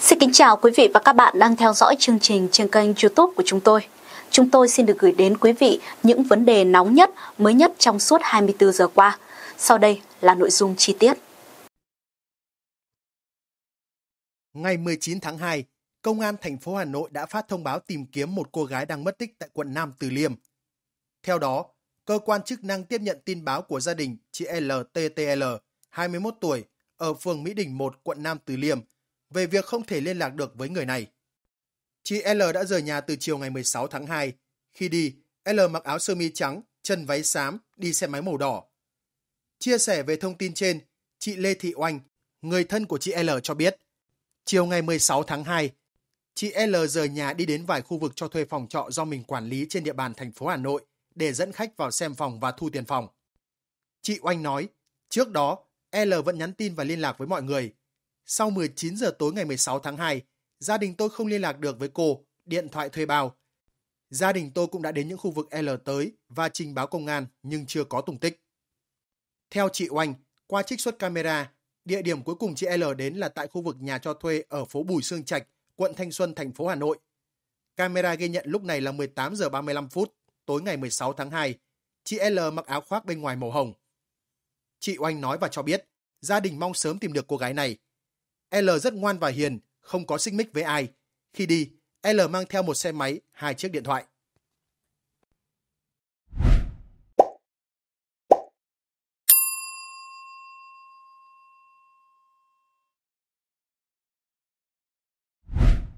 Xin kính chào quý vị và các bạn đang theo dõi chương trình trên kênh YouTube của chúng tôi. Chúng tôi xin được gửi đến quý vị những vấn đề nóng nhất, mới nhất trong suốt 24 giờ qua. Sau đây là nội dung chi tiết. Ngày 19 tháng 2, Công an thành phố Hà Nội đã phát thông báo tìm kiếm một cô gái đang mất tích tại quận Nam Từ Liêm. Theo đó, cơ quan chức năng tiếp nhận tin báo của gia đình chị LTTL, 21 tuổi, ở phường Mỹ Đình 1, quận Nam Từ Liêm, về việc không thể liên lạc được với người này. Chị L đã rời nhà từ chiều ngày 16 tháng 2. Khi đi, L mặc áo sơ mi trắng, chân váy xám, đi xe máy màu đỏ. Chia sẻ về thông tin trên, chị Lê Thị Oanh, người thân của chị L cho biết, chiều ngày 16 tháng 2, chị L rời nhà đi đến vài khu vực cho thuê phòng trọ do mình quản lý trên địa bàn thành phố Hà Nội để dẫn khách vào xem phòng và thu tiền phòng. Chị Oanh nói, trước đó, L vẫn nhắn tin và liên lạc với mọi người. Sau 19 giờ tối ngày 16 tháng 2, gia đình tôi không liên lạc được với cô, điện thoại thuê bao. Gia đình tôi cũng đã đến những khu vực L tới và trình báo công an nhưng chưa có tung tích. Theo chị Oanh, qua trích xuất camera, địa điểm cuối cùng chị L đến là tại khu vực nhà cho thuê ở phố Bùi Sương Trạch, quận Thanh Xuân, thành phố Hà Nội. Camera ghi nhận lúc này là 18 giờ 35 phút, tối ngày 16 tháng 2, chị L mặc áo khoác bên ngoài màu hồng. Chị Oanh nói và cho biết, gia đình mong sớm tìm được cô gái này. L rất ngoan và hiền, không có xích mích với ai. Khi đi, L mang theo một xe máy, 2 chiếc điện thoại.